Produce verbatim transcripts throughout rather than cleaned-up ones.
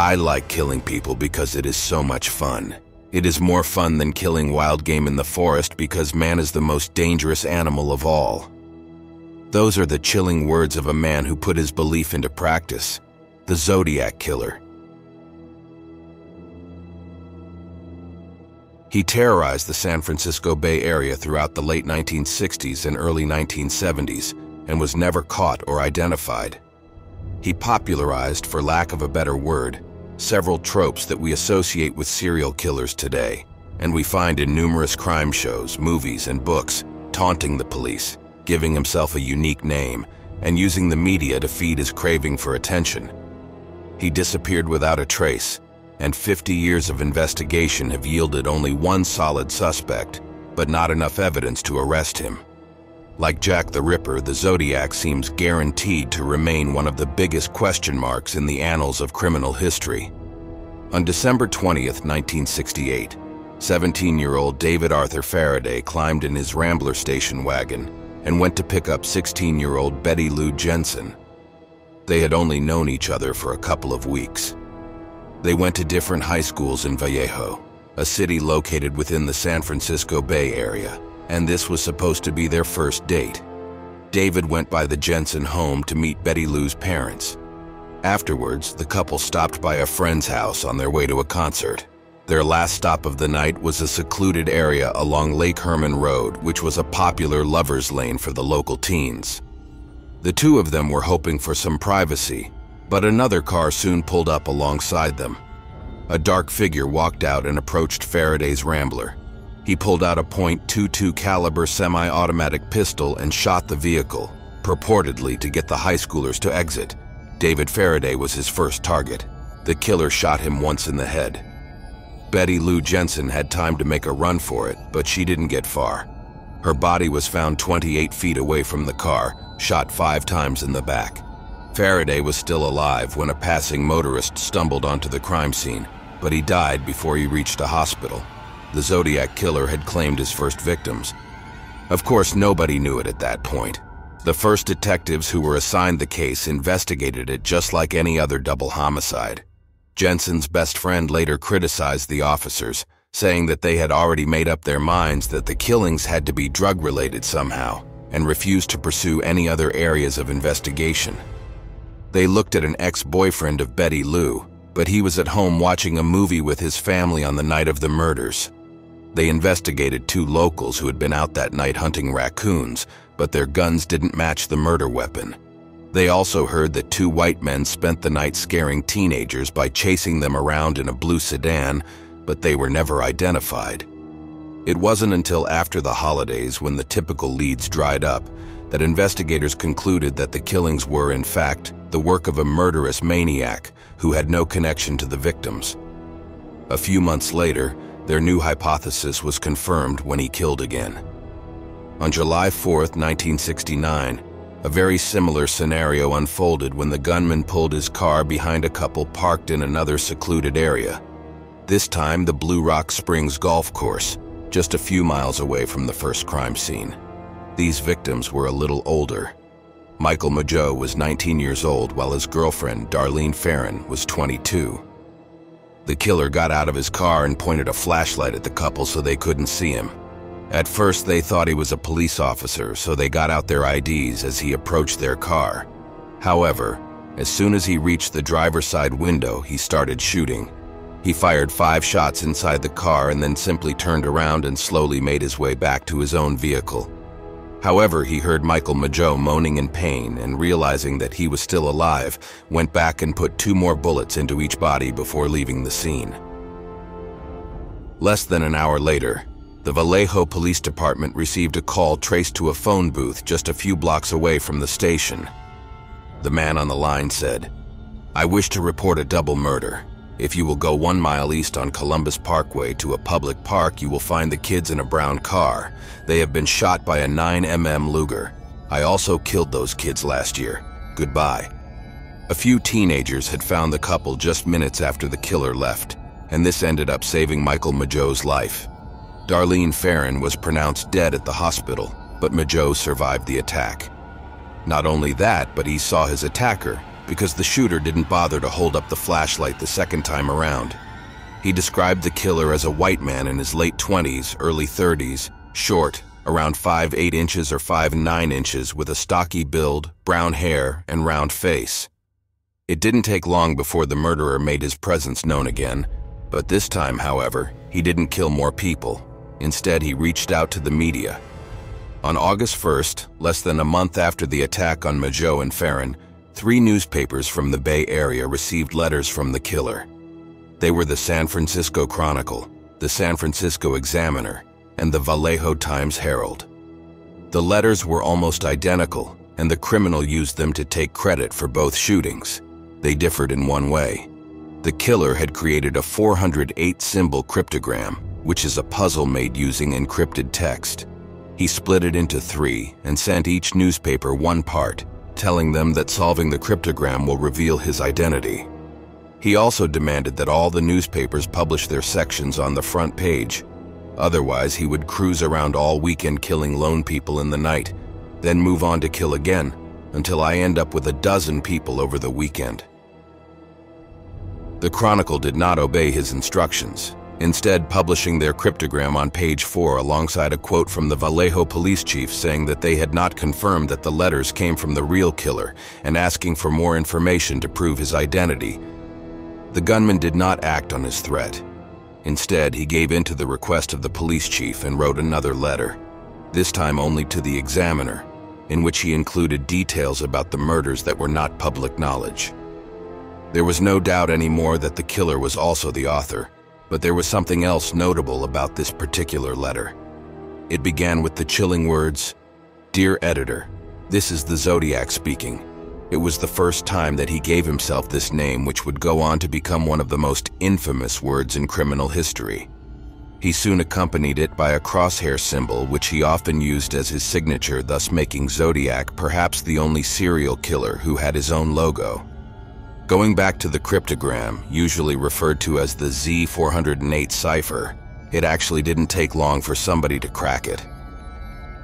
I like killing people because it is so much fun. It is more fun than killing wild game in the forest because man is the most dangerous animal of all. Those are the chilling words of a man who put his belief into practice, the Zodiac Killer. He terrorized the San Francisco Bay Area throughout the late nineteen sixties and early nineteen seventies and was never caught or identified. He popularized, for lack of a better word, several tropes that we associate with serial killers today, and we find in numerous crime shows, movies, and books, taunting the police, giving himself a unique name, and using the media to feed his craving for attention. He disappeared without a trace, and fifty years of investigation have yielded only one solid suspect, but not enough evidence to arrest him. Like Jack the Ripper, the Zodiac seems guaranteed to remain one of the biggest question marks in the annals of criminal history. On December twentieth, nineteen sixty-eight, seventeen-year-old David Arthur Faraday climbed in his Rambler station wagon and went to pick up sixteen-year-old Betty Lou Jensen. They had only known each other for a couple of weeks. They went to different high schools in Vallejo, a city located within the San Francisco Bay Area, and this was supposed to be their first date. David went by the Jensen home to meet Betty Lou's parents. Afterwards, the couple stopped by a friend's house on their way to a concert. Their last stop of the night was a secluded area along Lake Herman Road, which was a popular lover's lane for the local teens. The two of them were hoping for some privacy, but another car soon pulled up alongside them. A dark figure walked out and approached Faraday's Rambler. He pulled out a point two two caliber semi-automatic pistol and shot the vehicle, purportedly to get the high schoolers to exit. David Faraday was his first target. The killer shot him once in the head. Betty Lou Jensen had time to make a run for it, but she didn't get far. Her body was found twenty-eight feet away from the car, shot five times in the back. Faraday was still alive when a passing motorist stumbled onto the crime scene, but he died before he reached a hospital. The Zodiac Killer had claimed his first victims. Of course, nobody knew it at that point. The first detectives who were assigned the case investigated it just like any other double homicide. Jensen's best friend later criticized the officers, saying that they had already made up their minds that the killings had to be drug-related somehow, and refused to pursue any other areas of investigation. They looked at an ex-boyfriend of Betty Lou, but he was at home watching a movie with his family on the night of the murders. They investigated two locals who had been out that night hunting raccoons, but their guns didn't match the murder weapon. They also heard that two white men spent the night scaring teenagers by chasing them around in a blue sedan, but they were never identified. It wasn't until after the holidays, when the typical leads dried up, that investigators concluded that the killings were, in fact, the work of a murderous maniac who had no connection to the victims. A few months later, their new hypothesis was confirmed when he killed again. On July fourth, nineteen sixty-nine, a very similar scenario unfolded when the gunman pulled his car behind a couple parked in another secluded area, this time the Blue Rock Springs Golf Course, just a few miles away from the first crime scene. These victims were a little older. Michael Mageau was nineteen years old, while his girlfriend, Darlene Ferrin, was twenty-two. The killer got out of his car and pointed a flashlight at the couple so they couldn't see him. At first, they thought he was a police officer, so they got out their I Ds as he approached their car. However, as soon as he reached the driver's side window, he started shooting. He fired five shots inside the car and then simply turned around and slowly made his way back to his own vehicle. However, he heard Michael Mageau moaning in pain and, realizing that he was still alive, went back and put two more bullets into each body before leaving the scene. Less than an hour later, the Vallejo Police Department received a call traced to a phone booth just a few blocks away from the station. The man on the line said, "I wish to report a double murder. If you will go one mile east on Columbus Parkway to a public park, you will find the kids in a brown car. They have been shot by a nine millimeter Luger. I also killed those kids last year. Goodbye." A few teenagers had found the couple just minutes after the killer left, and this ended up saving Michael Mageau's life. Darlene Ferrin was pronounced dead at the hospital, but Mageau survived the attack. Not only that, but he saw his attacker, because the shooter didn't bother to hold up the flashlight the second time around. He described the killer as a white man in his late twenties, early thirties, short, around five eight inches or five nine inches, with a stocky build, brown hair, and round face. It didn't take long before the murderer made his presence known again, but this time, however, he didn't kill more people. Instead, he reached out to the media. On August first, less than a month after the attack on Mageau and Ferrin, three newspapers from the Bay Area received letters from the killer. They were the San Francisco Chronicle, the San Francisco Examiner, and the Vallejo Times Herald. The letters were almost identical, and the criminal used them to take credit for both shootings. They differed in one way. The killer had created a four hundred eight symbol cryptogram, which is a puzzle made using encrypted text. He split it into three and sent each newspaper one part, telling them that solving the cryptogram will reveal his identity. He also demanded that all the newspapers publish their sections on the front page. Otherwise, he would cruise around all weekend killing lone people in the night, then move on to kill again, until I end up with a dozen people over the weekend. The Chronicle did not obey his instructions, instead publishing their cryptogram on page four alongside a quote from the Vallejo police chief saying that they had not confirmed that the letters came from the real killer and asking for more information to prove his identity. The gunman did not act on his threat. Instead, he gave in to the request of the police chief and wrote another letter, this time only to the Examiner, in which he included details about the murders that were not public knowledge. There was no doubt anymore that the killer was also the author, but there was something else notable about this particular letter. It began with the chilling words, "Dear Editor, this is the Zodiac speaking." It was the first time that he gave himself this name, which would go on to become one of the most infamous words in criminal history. He soon accompanied it by a crosshair symbol, which he often used as his signature, thus making Zodiac perhaps the only serial killer who had his own logo. Going back to the cryptogram, usually referred to as the Z four oh eight cipher, it actually didn't take long for somebody to crack it.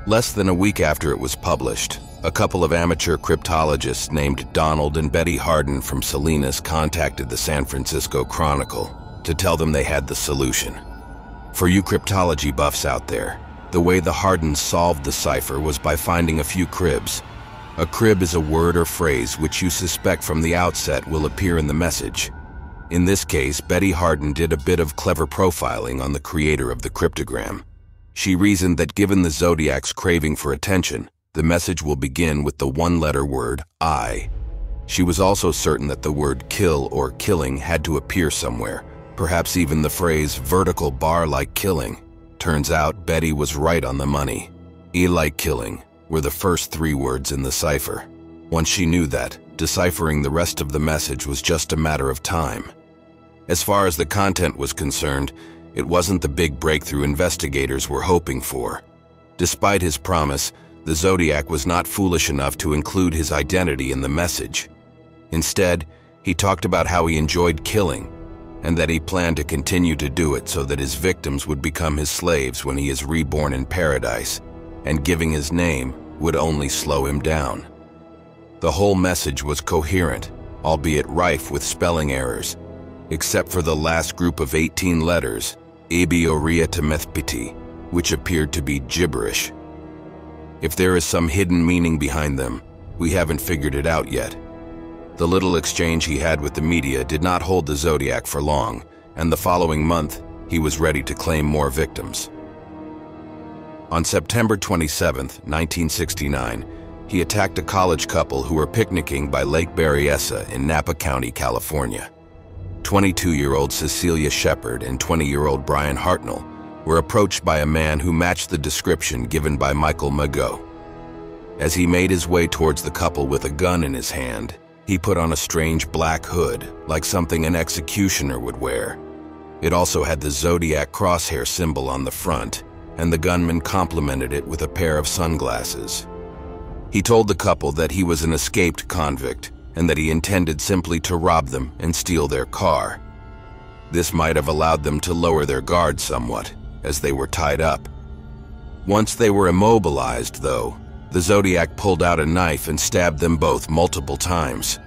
Less than a week after it was published, a couple of amateur cryptologists named Donald and Betty Harden from Salinas contacted the San Francisco Chronicle to tell them they had the solution. For you cryptology buffs out there, the way the Hardens solved the cipher was by finding a few cribs. A crib is a word or phrase which you suspect from the outset will appear in the message. In this case, Betty Harden did a bit of clever profiling on the creator of the cryptogram. She reasoned that given the Zodiac's craving for attention, the message will begin with the one-letter word, I. She was also certain that the word kill or killing had to appear somewhere, perhaps even the phrase vertical bar like killing. Turns out Betty was right on the money. E like killing were the first three words in the cipher. Once she knew that, deciphering the rest of the message was just a matter of time. As far as the content was concerned, it wasn't the big breakthrough investigators were hoping for. Despite his promise, the Zodiac was not foolish enough to include his identity in the message. Instead, he talked about how he enjoyed killing and that he planned to continue to do it so that his victims would become his slaves when he is reborn in paradise, and giving his name would only slow him down. The whole message was coherent, albeit rife with spelling errors, except for the last group of eighteen letters, Ebioria, which appeared to be gibberish. If there is some hidden meaning behind them, we haven't figured it out yet. The little exchange he had with the media did not hold the Zodiac for long, and the following month, he was ready to claim more victims. On September twenty-seventh, nineteen sixty-nine, he attacked a college couple who were picnicking by Lake Berryessa in Napa County, California. twenty-two-year-old Cecilia Shepard and twenty-year-old Brian Hartnell were approached by a man who matched the description given by Michael Mageau. As he made his way towards the couple with a gun in his hand, he put on a strange black hood, like something an executioner would wear. It also had the Zodiac crosshair symbol on the front, and the gunman complemented it with a pair of sunglasses. He told the couple that he was an escaped convict and that he intended simply to rob them and steal their car. This might have allowed them to lower their guard somewhat, as they were tied up. Once they were immobilized, though, the Zodiac pulled out a knife and stabbed them both multiple times.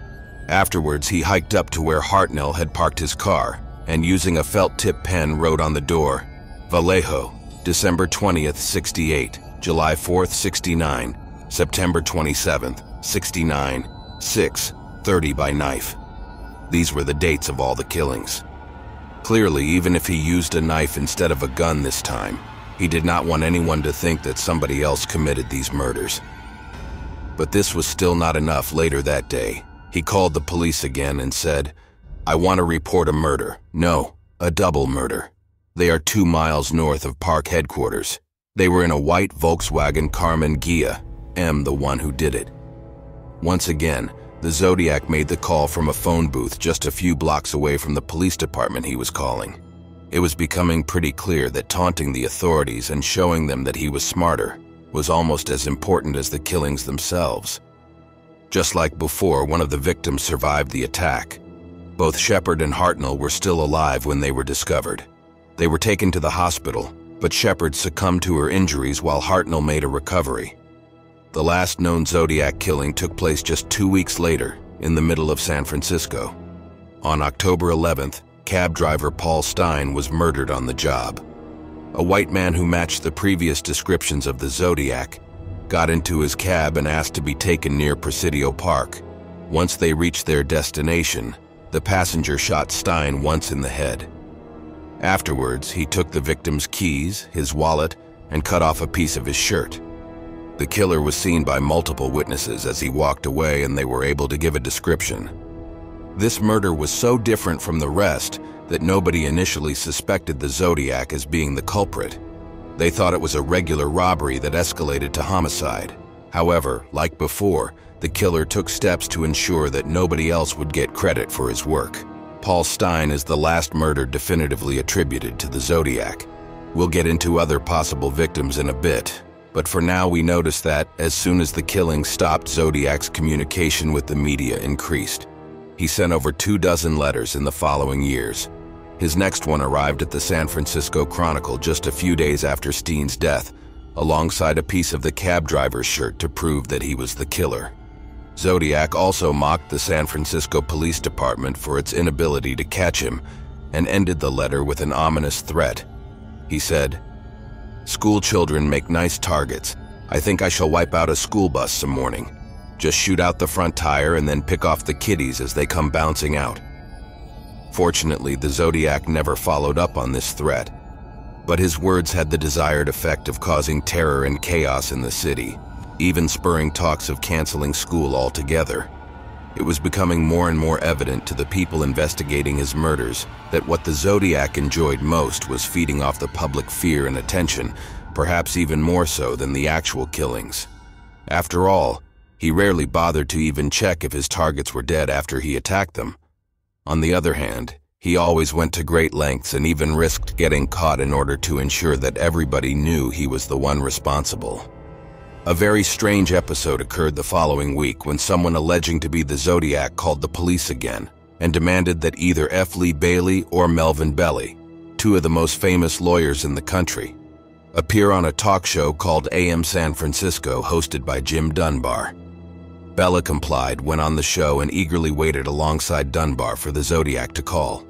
Afterwards, he hiked up to where Hartnell had parked his car and, using a felt-tip pen, wrote on the door, Vallejo, December twentieth, sixty-eight, July fourth, sixty-nine, September twenty-seventh, sixty-nine, six thirty by knife. These were the dates of all the killings. Clearly, even if he used a knife instead of a gun this time, he did not want anyone to think that somebody else committed these murders. But this was still not enough. Later that day, he called the police again and said, I want to report a murder. No, a double murder. They are two miles north of park headquarters. They were in a white Volkswagen Karmann Ghia, M the one who did it. Once again, the Zodiac made the call from a phone booth just a few blocks away from the police department he was calling. It was becoming pretty clear that taunting the authorities and showing them that he was smarter was almost as important as the killings themselves. Just like before, one of the victims survived the attack. Both Shepard and Hartnell were still alive when they were discovered. They were taken to the hospital, but Shepard succumbed to her injuries while Hartnell made a recovery. The last known Zodiac killing took place just two weeks later, in the middle of San Francisco. On October eleventh, cab driver Paul Stine was murdered on the job. A white man who matched the previous descriptions of the Zodiac got into his cab and asked to be taken near Presidio Park. Once they reached their destination, the passenger shot Stine once in the head. Afterwards, he took the victim's keys, his wallet, and cut off a piece of his shirt. The killer was seen by multiple witnesses as he walked away, and they were able to give a description. This murder was so different from the rest that nobody initially suspected the Zodiac as being the culprit. They thought it was a regular robbery that escalated to homicide. However, like before, the killer took steps to ensure that nobody else would get credit for his work. Paul Stine is the last murder definitively attributed to the Zodiac. We'll get into other possible victims in a bit. But for now, we notice that, as soon as the killing stopped, Zodiac's communication with the media increased. He sent over two dozen letters in the following years. His next one arrived at the San Francisco Chronicle just a few days after Stine's death, alongside a piece of the cab driver's shirt to prove that he was the killer. Zodiac also mocked the San Francisco Police Department for its inability to catch him, and ended the letter with an ominous threat. He said, "School children make nice targets. I think I shall wipe out a school bus some morning. Just shoot out the front tire and then pick off the kiddies as they come bouncing out." Fortunately, the Zodiac never followed up on this threat, but his words had the desired effect of causing terror and chaos in the city, even spurring talks of canceling school altogether. It was becoming more and more evident to the people investigating his murders that what the Zodiac enjoyed most was feeding off the public fear and attention, perhaps even more so than the actual killings. After all, he rarely bothered to even check if his targets were dead after he attacked them. On the other hand, he always went to great lengths and even risked getting caught in order to ensure that everybody knew he was the one responsible. A very strange episode occurred the following week when someone alleging to be the Zodiac called the police again and demanded that either F. Lee Bailey or Melvin Belli, two of the most famous lawyers in the country, appear on a talk show called A M San Francisco, hosted by Jim Dunbar. Bella complied, went on the show, and eagerly waited alongside Dunbar for the Zodiac to call.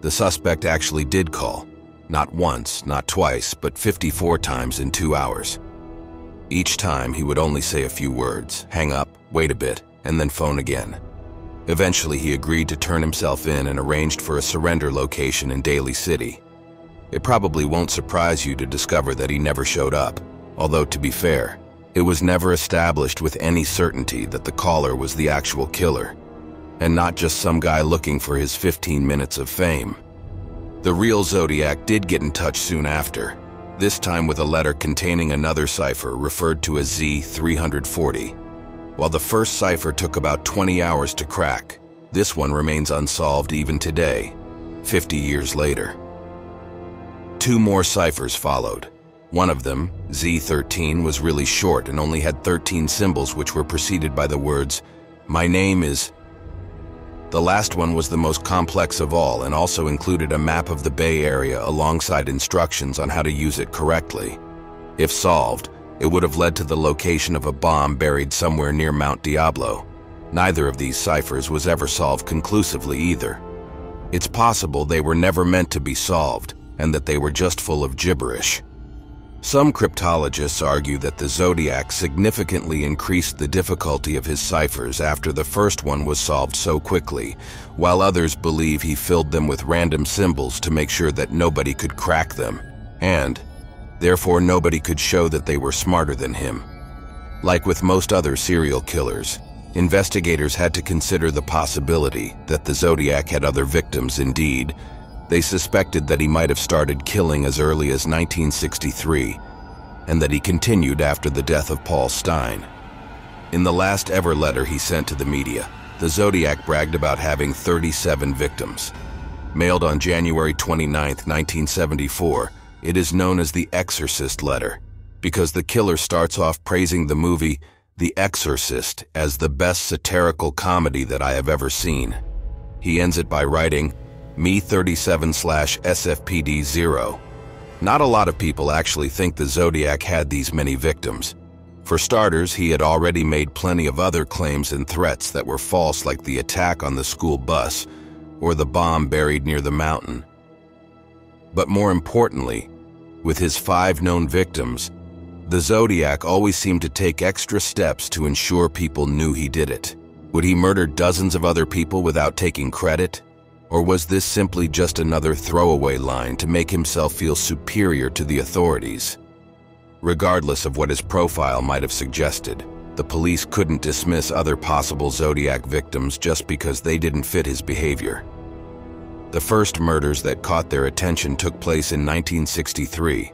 The suspect actually did call, not once, not twice, but fifty-four times in two hours. Each time he would only say a few words, hang up, wait a bit, and then phone again. Eventually he agreed to turn himself in and arranged for a surrender location in Daly City. It probably won't surprise you to discover that he never showed up, although to be fair, it was never established with any certainty that the caller was the actual killer, and not just some guy looking for his fifteen minutes of fame. The real Zodiac did get in touch soon after, this time with a letter containing another cipher referred to as Z three forty. While the first cipher took about twenty hours to crack, this one remains unsolved even today, fifty years later. Two more ciphers followed. One of them, Z thirteen, was really short and only had thirteen symbols, which were preceded by the words, "My name is." The last one was the most complex of all and also included a map of the Bay Area alongside instructions on how to use it correctly. If solved, it would have led to the location of a bomb buried somewhere near Mount Diablo. Neither of these ciphers was ever solved conclusively either. It's possible they were never meant to be solved, and that they were just full of gibberish. Some cryptologists argue that the Zodiac significantly increased the difficulty of his ciphers after the first one was solved so quickly, while others believe he filled them with random symbols to make sure that nobody could crack them, and, therefore, nobody could show that they were smarter than him. Like with most other serial killers, investigators had to consider the possibility that the Zodiac had other victims indeed. They suspected that he might have started killing as early as nineteen sixty-three, and that he continued after the death of Paul Stine. In the last ever letter he sent to the media, the Zodiac bragged about having thirty-seven victims. Mailed on January twenty-ninth, nineteen seventy-four, it is known as the Exorcist letter, because the killer starts off praising the movie The Exorcist as the best satirical comedy that I have ever seen. He ends it by writing, Me thirty-seven slash S F P D zero. Not a lot of people actually think the Zodiac had these many victims. For starters, he had already made plenty of other claims and threats that were false, like the attack on the school bus or the bomb buried near the mountain. But more importantly, with his five known victims, the Zodiac always seemed to take extra steps to ensure people knew he did it. Would he murder dozens of other people without taking credit? Or was this simply just another throwaway line to make himself feel superior to the authorities? Regardless of what his profile might have suggested, the police couldn't dismiss other possible Zodiac victims just because they didn't fit his behavior. The first murders that caught their attention took place in nineteen sixty-three.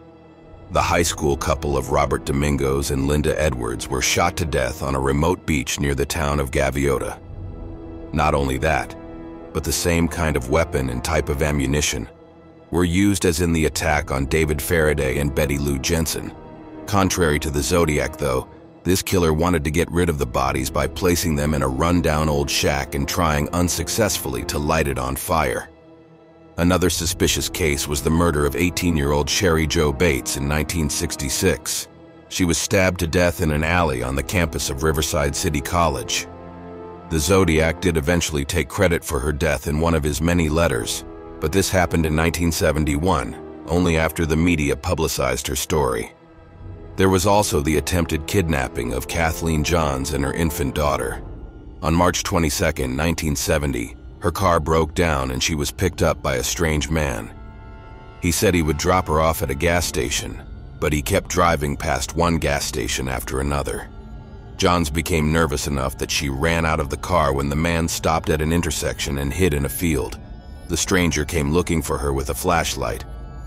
The high school couple of Robert Domingos and Linda Edwards were shot to death on a remote beach near the town of Gaviota. Not only that, but the same kind of weapon and type of ammunition were used as in the attack on David Faraday and Betty Lou Jensen. Contrary to the Zodiac, though, this killer wanted to get rid of the bodies by placing them in a rundown old shack and trying unsuccessfully to light it on fire. Another suspicious case was the murder of eighteen-year-old Sherry Jo Bates in nineteen sixty-six. She was stabbed to death in an alley on the campus of Riverside City College. The Zodiac did eventually take credit for her death in one of his many letters, but this happened in nineteen seventy-one, only after the media publicized her story. There was also the attempted kidnapping of Kathleen Johns and her infant daughter. On March twenty-second, nineteen seventy, her car broke down and she was picked up by a strange man. He said he would drop her off at a gas station, but he kept driving past one gas station after another. Johns became nervous enough that she ran out of the car when the man stopped at an intersection and hid in a field. The stranger came looking for her with a flashlight,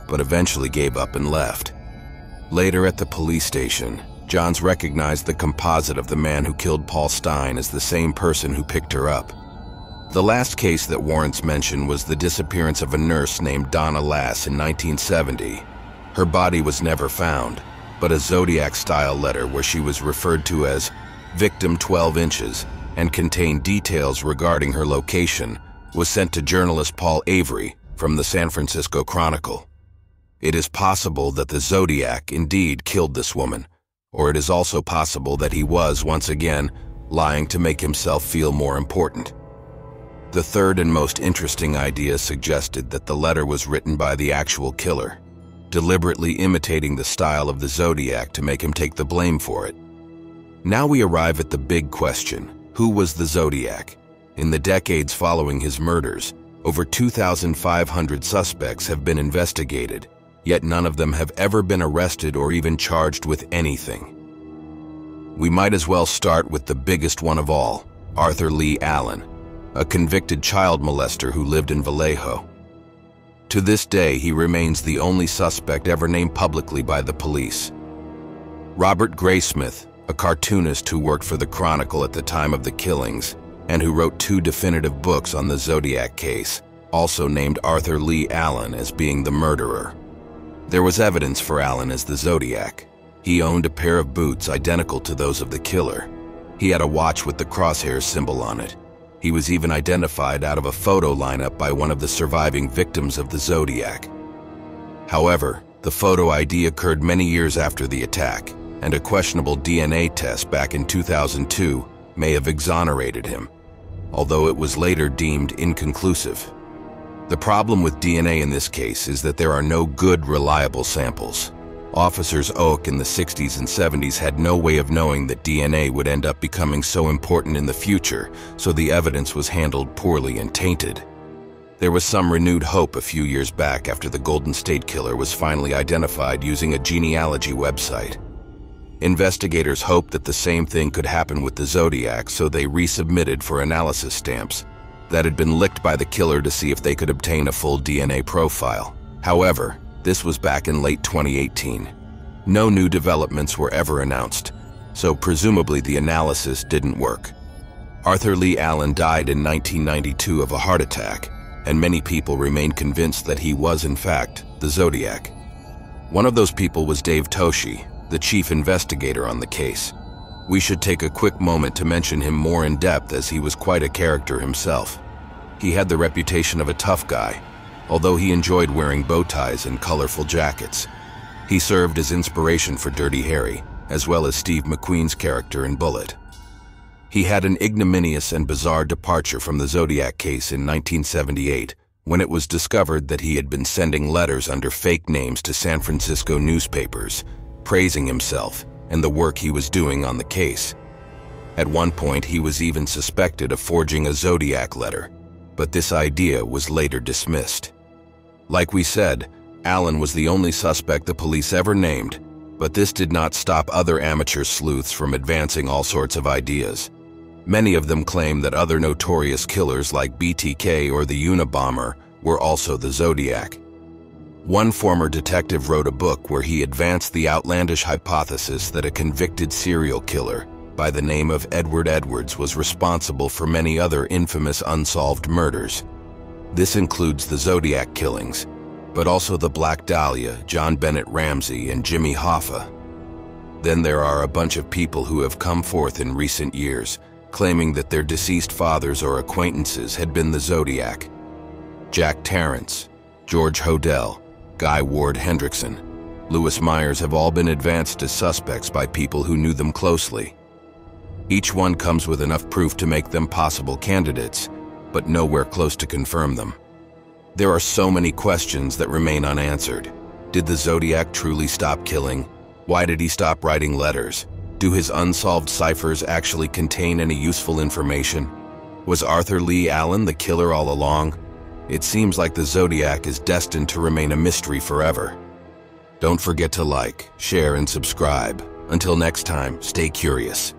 but eventually gave up and left. Later at the police station, Johns recognized the composite of the man who killed Paul Stine as the same person who picked her up. The last case that warrants mention was the disappearance of a nurse named Donna Lass in nineteen seventy. Her body was never found, but a Zodiac-style letter where she was referred to as Victim twelve inches and contained details regarding her location was sent to journalist Paul Avery from the San Francisco Chronicle. It is possible that the Zodiac indeed killed this woman, or it is also possible that he was, once again, lying to make himself feel more important. The third and most interesting idea suggested that the letter was written by the actual killer, deliberately imitating the style of the Zodiac to make him take the blame for it. Now we arrive at the big question, who was the Zodiac? In the decades following his murders, over two thousand five hundred suspects have been investigated, yet none of them have ever been arrested or even charged with anything. We might as well start with the biggest one of all, Arthur Leigh Allen, a convicted child molester who lived in Vallejo. To this day, he remains the only suspect ever named publicly by the police. Robert Graysmith, a cartoonist who worked for the Chronicle at the time of the killings and who wrote two definitive books on the Zodiac case, also named Arthur Leigh Allen as being the murderer. There was evidence for Allen as the Zodiac. He owned a pair of boots identical to those of the killer. He had a watch with the crosshair symbol on it. He was even identified out of a photo lineup by one of the surviving victims of the Zodiac. However, the photo I D occurred many years after the attack, and a questionable D N A test back in two thousand two may have exonerated him, although it was later deemed inconclusive. The problem with D N A in this case is that there are no good, reliable samples. Officers Oak in the sixties and seventies had no way of knowing that D N A would end up becoming so important in the future, so the evidence was handled poorly and tainted. There was some renewed hope a few years back after the Golden State Killer was finally identified using a genealogy website. Investigators hoped that the same thing could happen with the Zodiac, so they resubmitted for analysis stamps that had been licked by the killer to see if they could obtain a full D N A profile. However, this was back in late twenty eighteen. No new developments were ever announced, so presumably the analysis didn't work. Arthur Leigh Allen died in nineteen ninety-two of a heart attack, and many people remained convinced that he was, in fact, the Zodiac. One of those people was Dave Toschi, the chief investigator on the case. We should take a quick moment to mention him more in depth, as he was quite a character himself. He had the reputation of a tough guy, although he enjoyed wearing bow ties and colorful jackets. He served as inspiration for Dirty Harry, as well as Steve McQueen's character in Bullet. He had an ignominious and bizarre departure from the Zodiac case in nineteen seventy-eight, when it was discovered that he had been sending letters under fake names to San Francisco newspapers, praising himself and the work he was doing on the case. At one point, he was even suspected of forging a Zodiac letter, but this idea was later dismissed. Like we said, Allen was the only suspect the police ever named, but this did not stop other amateur sleuths from advancing all sorts of ideas. Many of them claim that other notorious killers like B T K or the Unabomber were also the Zodiac. One former detective wrote a book where he advanced the outlandish hypothesis that a convicted serial killer by the name of Edward Edwards was responsible for many other infamous unsolved murders. This includes the Zodiac killings, but also the Black Dahlia, John Bennett Ramsey, and Jimmy Hoffa. Then there are a bunch of people who have come forth in recent years, claiming that their deceased fathers or acquaintances had been the Zodiac. Jack Torrance, George Hodell, Guy Ward Hendrickson, Lewis Myers have all been advanced as suspects by people who knew them closely. Each one comes with enough proof to make them possible candidates, but nowhere close to confirm them. There are so many questions that remain unanswered. Did the Zodiac truly stop killing? Why did he stop writing letters? Do his unsolved ciphers actually contain any useful information? Was Arthur Leigh Allen the killer all along? It seems like the Zodiac is destined to remain a mystery forever. Don't forget to like, share, and subscribe. Until next time, stay curious.